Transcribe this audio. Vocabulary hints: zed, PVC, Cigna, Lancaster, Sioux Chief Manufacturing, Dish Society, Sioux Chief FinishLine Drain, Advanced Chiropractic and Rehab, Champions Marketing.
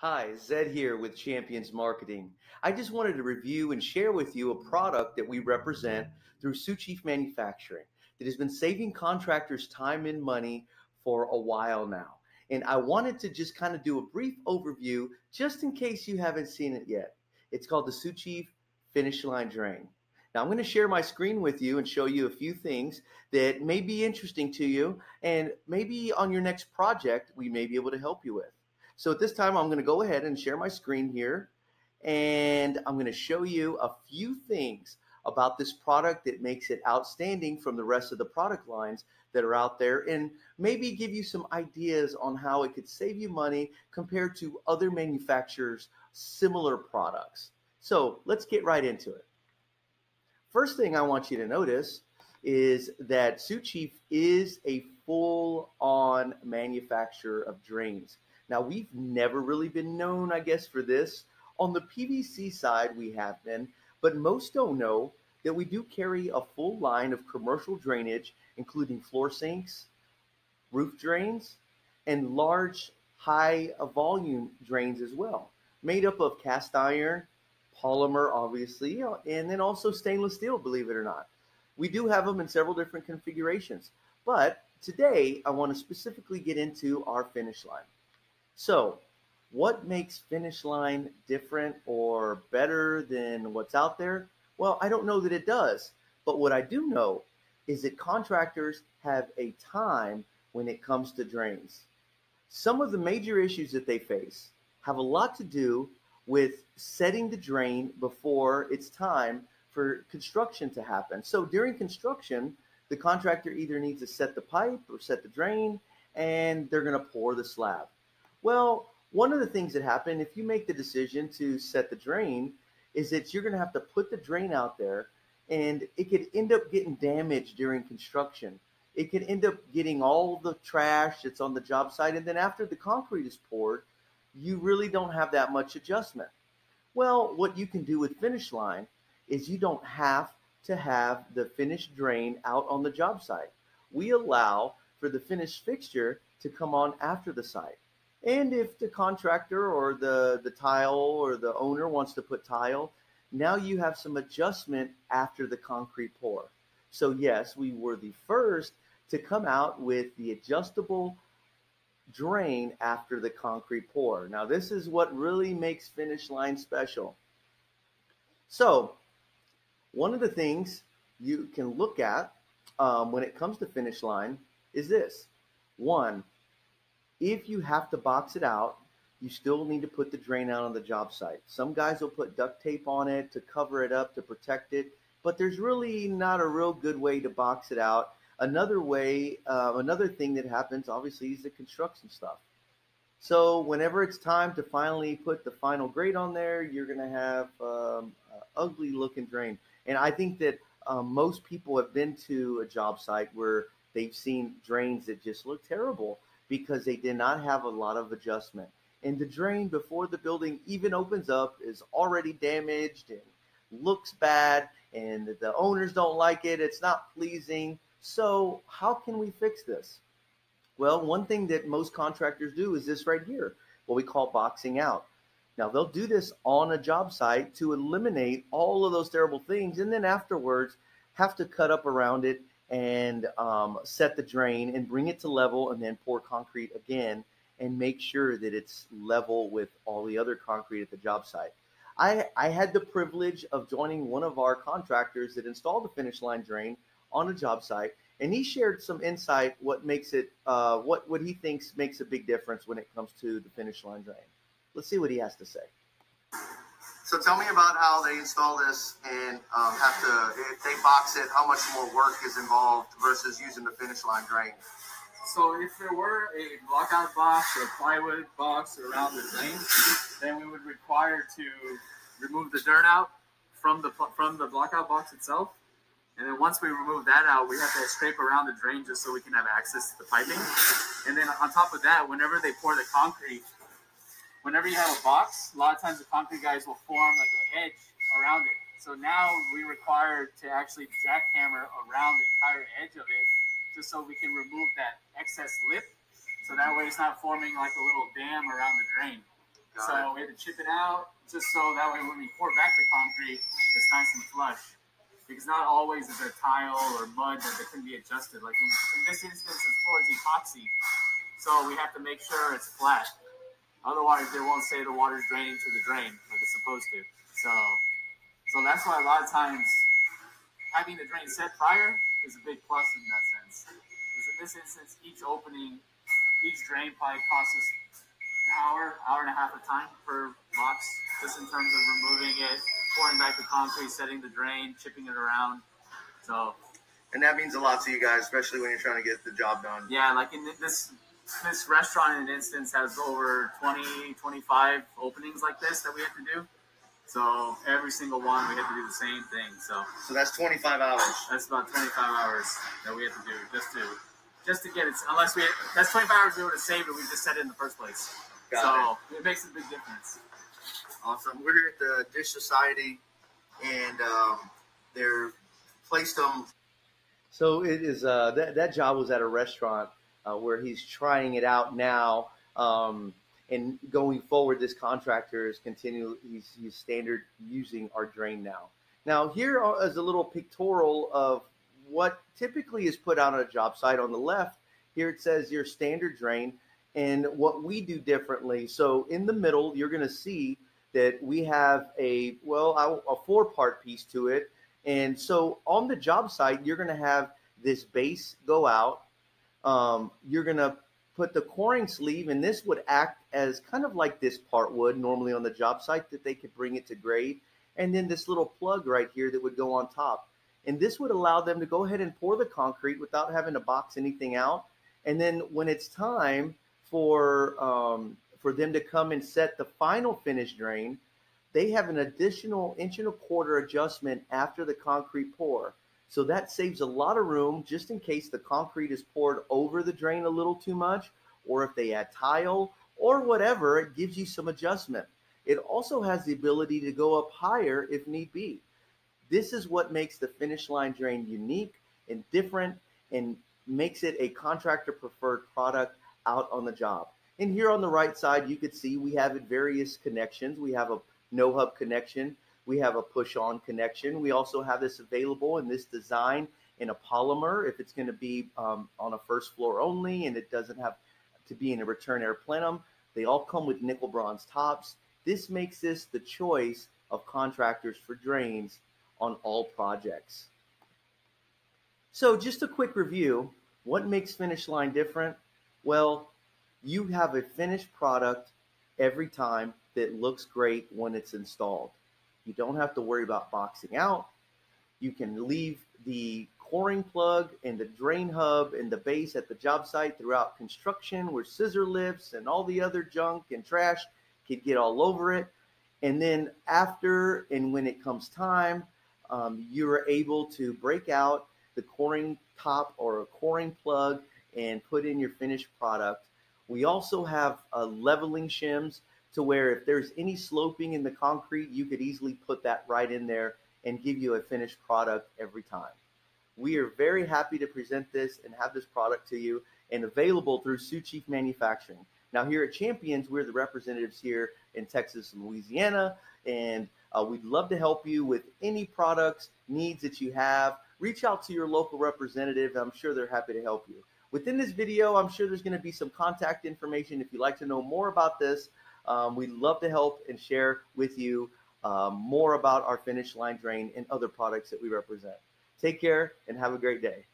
Hi, Zed here with Champions Marketing. I just wanted to review and share with you a product that we represent through Sioux Chief Manufacturing that has been saving contractors time and money for a while now. And I wanted to just kind of do a brief overview just in case you haven't seen it yet. It's called the Sioux Chief FinishLine Drain. Now I'm going to share my screen with you and show you a few things that may be interesting to you and maybe on your next project we may be able to help you with. So at this time, I'm going to go ahead and share my screen here, and I'm going to show you a few things about this product that makes it outstanding from the rest of the product lines that are out there, and maybe give you some ideas on how it could save you money compared to other manufacturers' similar products. So let's get right into it. First thing I want you to notice is that Sioux Chief is a full-on manufacturer of drains. Now, we've never really been known, I guess, for this. On the PVC side, we have been, but most don't know that we do carry a full line of commercial drainage, including floor sinks, roof drains, and large, high-volume drains as well, made up of cast iron, polymer, obviously, and then also stainless steel, believe it or not. We do have them in several different configurations, but today I want to specifically get into our finish line. So what makes FinishLine different or better than what's out there? Well, I don't know that it does, but what I do know is that contractors have a time when it comes to drains. Some of the major issues that they face have a lot to do with setting the drain before it's time for construction to happen. So during construction, the contractor either needs to set the pipe or set the drain, and they're going to pour the slab. Well, one of the things that happen if you make the decision to set the drain is that you're going to have to put the drain out there, and it could end up getting damaged during construction. It could end up getting all the trash that's on the job site, and then after the concrete is poured, you really don't have that much adjustment. Well, what you can do with FinishLine is you don't have to have the finished drain out on the job site. We allow for the finished fixture to come on after the site. And if the contractor or the tile or the owner wants to put tile, now you have some adjustment after the concrete pour. So yes, we were the first to come out with the adjustable drain after the concrete pour. Now this is what really makes FinishLine special. So one of the things you can look at when it comes to FinishLine is this. One, if you have to box it out, you still need to put the drain out on the job site. Some guys will put duct tape on it to cover it up, to protect it, but there's really not a real good way to box it out. Another way, another thing that happens, obviously, is the construction stuff. So whenever it's time to finally put the final grade on there, you're going to have an ugly looking drain. And I think that most people have been to a job site where they've seen drains that just look terrible, because they did not have a lot of adjustment. And the drain before the building even opens up is already damaged and looks bad, and the owners don't like it, it's not pleasing. So how can we fix this? Well, one thing that most contractors do is this right here, what we call boxing out. Now they'll do this on a job site to eliminate all of those terrible things, and then afterwards have to cut up around it and set the drain and bring it to level, and then pour concrete again and make sure that it's level with all the other concrete at the job site. I had the privilege of joining one of our contractors that installed the FinishLine drain on a job site, and he shared some insight what makes it, what he thinks makes a big difference when it comes to the FinishLine drain. Let's see what he has to say. So tell me about how they install this and have to, if they box it, how much more work is involved versus using the FinishLine drain? So if there were a blockout box or plywood box around the drain, then we would require to remove the dirt out from the blockout box itself. And then once we remove that out, we have to scrape around the drain just so we can have access to the piping. And then on top of that, whenever they pour the concrete, whenever you have a box, a lot of times the concrete guys will form like an edge around it. So now we're required to actually jackhammer around the entire edge of it just so we can remove that excess lip. So that way it's not forming like a little dam around the drain. So we had to chip it out just so that way when we pour back the concrete, it's nice and flush. Because not always is there tile or mud that can be adjusted. Like in this instance, it's floor is epoxy. So we have to make sure it's flat. Otherwise, they won't say the water's draining to the drain like it's supposed to. So that's why a lot of times having the drain set prior is a big plus in that sense. Because in this instance, each opening, each drain pipe costs us an hour, hour and a half of time per box, just in terms of removing it, pouring back the concrete, setting the drain, chipping it around. So, and that means a lot to you guys, especially when you're trying to get the job done. Yeah, like in this restaurant, in an instance, has over 20, 25 openings like this that we have to do. So every single one, we have to do the same thing. So that's 25 hours. That's about 25 hours that we have to do just to get it. Unless that's 25 hours we would have saved if we just set it in the first place. Got it. It makes a big difference. Awesome. We're here at the Dish Society, and they're placed them. So it is that job was at a restaurant where he's trying it out now, and going forward, this contractor is he's standard using our drain now. Now here is a little pictorial of what typically is put out on a job site. On the left here, it says your standard drain and what we do differently. So in the middle, you're going to see that we have a four-part piece to it. And so on the job site, you're going to have this base go out. You're going to put the coring sleeve, and this would act as kind of like this part would normally on the job site, that they could bring it to grade. And then this little plug right here that would go on top. And this would allow them to go ahead and pour the concrete without having to box anything out. And then when it's time for them to come and set the final finish drain, they have an additional 1.25" adjustment after the concrete pour. So that saves a lot of room just in case the concrete is poured over the drain a little too much, or if they add tile or whatever, it gives you some adjustment. It also has the ability to go up higher if need be. This is what makes the finish line drain unique and different and makes it a contractor preferred product out on the job. And here on the right side, you could see we have various connections. We have a no-hub connection. We have a push-on connection. We also have this available in this design in a polymer if it's going to be on a first floor only and it doesn't have to be in a return air plenum. They all come with nickel bronze tops. This makes this the choice of contractors for drains on all projects. So just a quick review. What makes Finish Line different? Well, you have a finished product every time that looks great when it's installed. You don't have to worry about boxing out. You can leave the coring plug and the drain hub and the base at the job site throughout construction, where scissor lifts and all the other junk and trash could get all over it. And then after and when it comes time, you're able to break out the coring top or a coring plug and put in your finished product. We also have leveling shims, to where if there's any sloping in the concrete, you could easily put that right in there and give you a finished product every time. We are very happy to present this and have this product to you, and available through Sioux Chief Manufacturing. Now here at Champions, we're the representatives here in Texas and Louisiana, and we'd love to help you with any products, needs that you have. Reach out to your local representative. I'm sure they're happy to help you. Within this video, I'm sure there's going to be some contact information if you'd like to know more about this. We'd love to help and share with you more about our Finish Line Drain and other products that we represent. Take care and have a great day.